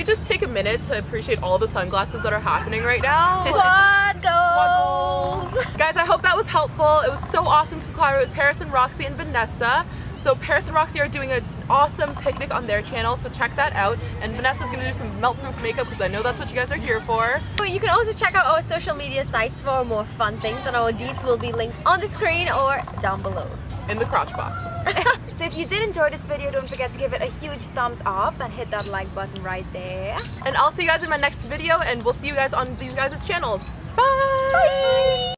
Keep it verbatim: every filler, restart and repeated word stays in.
we just take a minute to appreciate all the sunglasses that are happening right now? Squad goals! Squad goals! Guys, I hope that was helpful. It was so awesome to collaborate with Paris and Roxy and Vanessa. So Paris and Roxy are doing an awesome picnic on their channel, so check that out. And Vanessa's gonna do some melt-proof makeup because I know that's what you guys are here for. But you can also check out our social media sites for more fun things, and our deets will be linked on the screen or down below. In the crotch box. So if you did enjoy this video, don't forget to give it a huge thumbs up and hit that like button right there. And I'll see you guys in my next video, and we'll see you guys on these guys' channels. Bye! Bye.